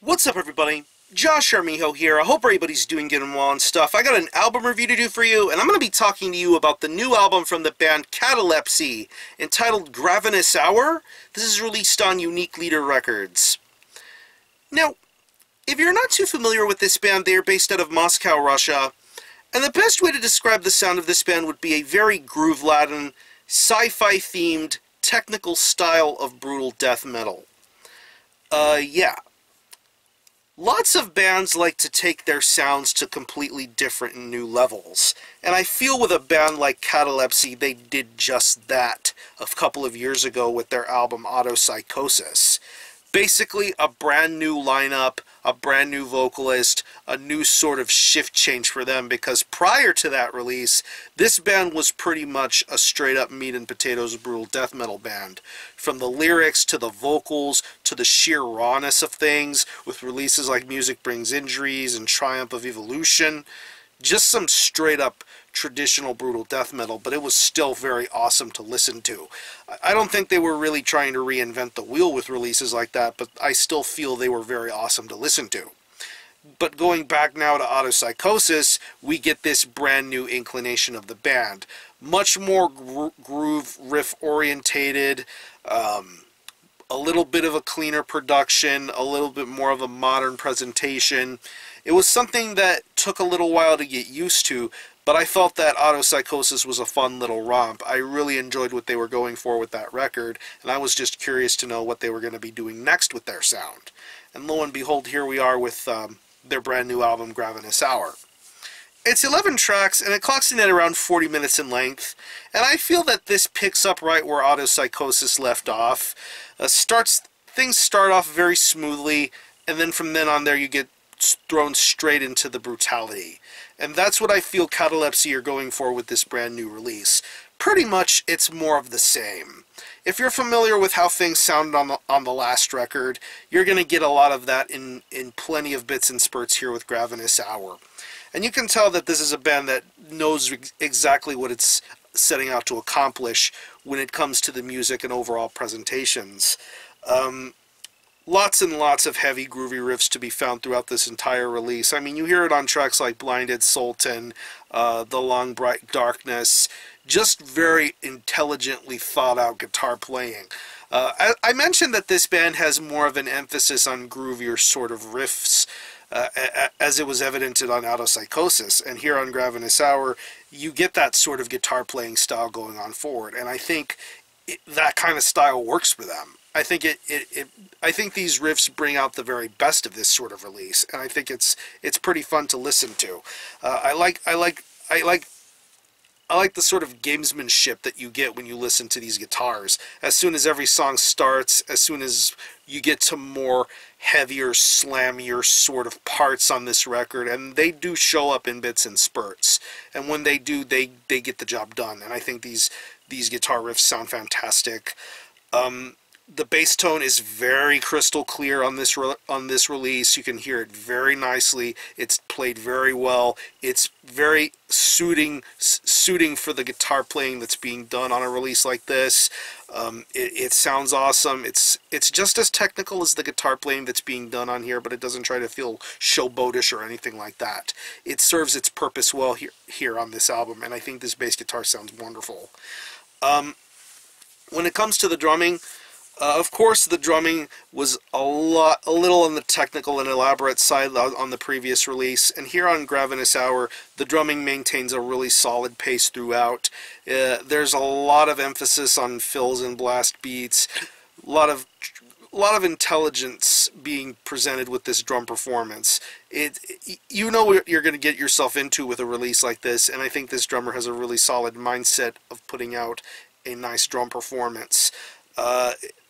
What's up, everybody? Josh Armijo here. I hope everybody's doing good and well and stuff. I got an album review to do for you, and I'm going to be talking to you about the new album from the band Katalepsy, entitled Gravenous Hour. This is released on Unique Leader Records. Now, if you're not too familiar with this band, they are based out of Moscow, Russia, and the best way to describe the sound of this band would be a very groove-laden, sci-fi themed, technical style of brutal death metal. Yeah. Lots of bands like to take their sounds to completely different and new levels, and I feel with a band like Katalepsy, they did just that a couple of years ago with their album Autopsychosis. Basically, a brand new lineup, a brand new vocalist, a new sort of shift change for them, because prior to that release, this band was pretty much a straight-up meat and potatoes brutal death metal band. From the lyrics, to the vocals, to the sheer rawness of things, with releases like Music Brings Injuries and Triumph of Evolution, just some straight-up traditional brutal death metal, but it was still very awesome to listen to. I don't think they were really trying to reinvent the wheel with releases like that, but I still feel they were very awesome to listen to. But going back now to Autopsychosis, we get this brand new inclination of the band. Much more groove riff-orientated, a little bit of a cleaner production, a little bit more of a modern presentation. It was something that took a little while to get used to, but I felt that Autopsychosis was a fun little romp. I really enjoyed what they were going for with that record, and I was just curious to know what they were going to be doing next with their sound. And lo and behold, here we are with their brand new album, Gravenous Hour. It's 11 tracks, and it clocks in at around 40 minutes in length, and I feel that this picks up right where Autopsychosis left off. Things start off very smoothly, and then from then on there you get thrown straight into the brutality. And that's what I feel Katalepsy are going for with this brand new release. Pretty much, it's more of the same. If you're familiar with how things sounded on the last record, you're going to get a lot of that in plenty of bits and spurts here with Gravenous Hour. And you can tell that this is a band that knows exactly what it's setting out to accomplish when it comes to the music and overall presentations. Lots and lots of heavy, groovy riffs to be found throughout this entire release. I mean, you hear it on tracks like Blinded Sultan, The Long Bright Darkness, just very intelligently thought-out guitar playing. I mentioned that this band has more of an emphasis on groovier sort of riffs, as it was evidented on Autopsychosis. And here on Gravenous Hour, you get that sort of guitar playing style going on forward, and I think that kind of style works for them. I think I think these riffs bring out the very best of this sort of release, and I think it's pretty fun to listen to. I like the sort of gamesmanship that you get when you listen to these guitars. As soon as every song starts, as soon as you get to more heavier, slammier sort of parts on this record, and they do show up in bits and spurts. And when they do, they get the job done. And I think these guitar riffs sound fantastic. The bass tone is very crystal clear on this release. You can hear it very nicely. It's played very well. It's very suiting for the guitar playing that's being done on a release like this. It sounds awesome. It's just as technical as the guitar playing that's being done on here, but it doesn't try to feel showboatish or anything like that. It serves its purpose well here on this album, and I think this bass guitar sounds wonderful. When it comes to the drumming, of course, the drumming was a little on the technical and elaborate side on the previous release, and here on Gravenous Hour, the drumming maintains a really solid pace throughout. There's a lot of emphasis on fills and blast beats, a lot of intelligence being presented with this drum performance. You know what you're going to get yourself into with a release like this, and I think this drummer has a really solid mindset of putting out a nice drum performance.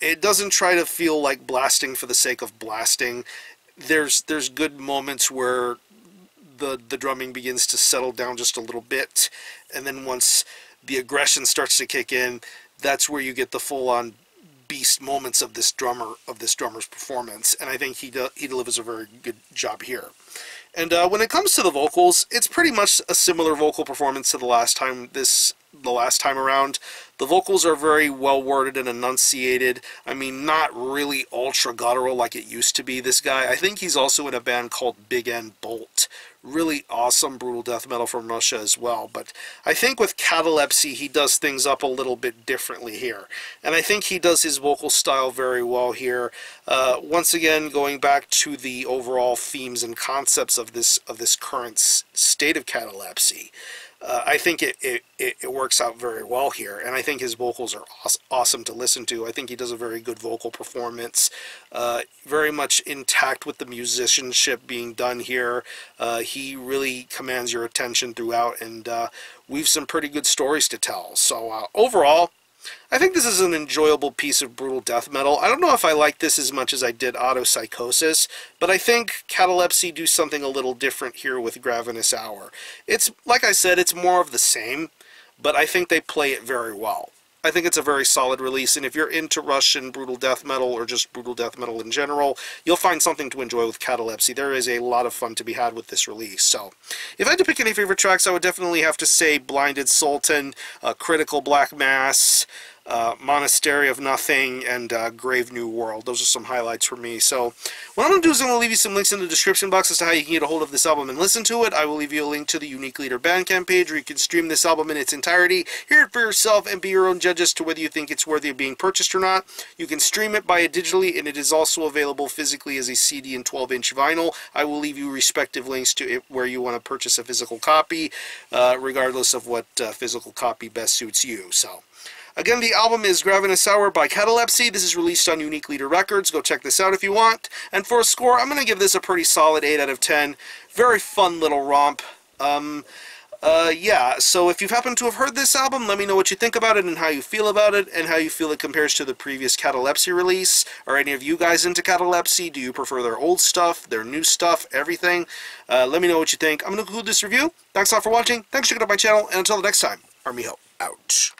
It doesn't try to feel like blasting for the sake of blasting. There's good moments where the drumming begins to settle down just a little bit, and then once the aggression starts to kick in, that's where you get the full-on beast moments of this drummer's performance, and I think he delivers a very good job here. And when it comes to the vocals, it's pretty much a similar vocal performance to the last time around. The vocals are very well worded and enunciated. I mean, not really ultra guttural like it used to be. This guy, I think he's also in a band called Big End Bolt. Really awesome brutal death metal from Russia as well, but I think with Katalepsy he does things up a little bit differently here, and I think he does his vocal style very well here. Once again, going back to the overall themes and concepts of this current state of Katalepsy, I think it works out very well here, and I think his vocals are awesome to listen to. I think he does a very good vocal performance, very much intact with the musicianship being done here. He really commands your attention throughout, and we've some pretty good stories to tell. So overall, I think this is an enjoyable piece of brutal death metal. I don't know if I like this as much as I did Autopsychosis, but I think Katalepsy do something a little different here with Gravenous Hour. It's, like I said, it's more of the same, but I think they play it very well. I think it's a very solid release, and if you're into Russian brutal death metal or just brutal death metal in general, you'll find something to enjoy with Katalepsy. There is a lot of fun to be had with this release. So, if I had to pick any favorite tracks, I would definitely have to say Blinded Sultan, Critical Black Mass, Monastery of Nothing, and Grave New World. Those are some highlights for me. So what I'm going to do is I'm going to leave you some links in the description box as to how you can get a hold of this album and listen to it. I will leave you a link to the Unique Leader Bandcamp page where you can stream this album in its entirety, hear it for yourself, and be your own judge as to whether you think it's worthy of being purchased or not. You can stream it, buy it digitally, and it is also available physically as a CD and 12-inch vinyl. I will leave you respective links to it where you want to purchase a physical copy, regardless of what physical copy best suits you. So, again, the album is Gravenous Hour by Katalepsy. This is released on Unique Leader Records. Go check this out if you want. And for a score, I'm going to give this a pretty solid 8 out of 10. Very fun little romp. Yeah, so if you happen to have heard this album, let me know what you think about it and how you feel about it and how you feel it compares to the previous Katalepsy release. Are any of you guys into Katalepsy? Do you prefer their old stuff, their new stuff, everything? Let me know what you think. I'm going to conclude this review. Thanks a lot for watching. Thanks for checking out my channel. And until the next time, Armijo out.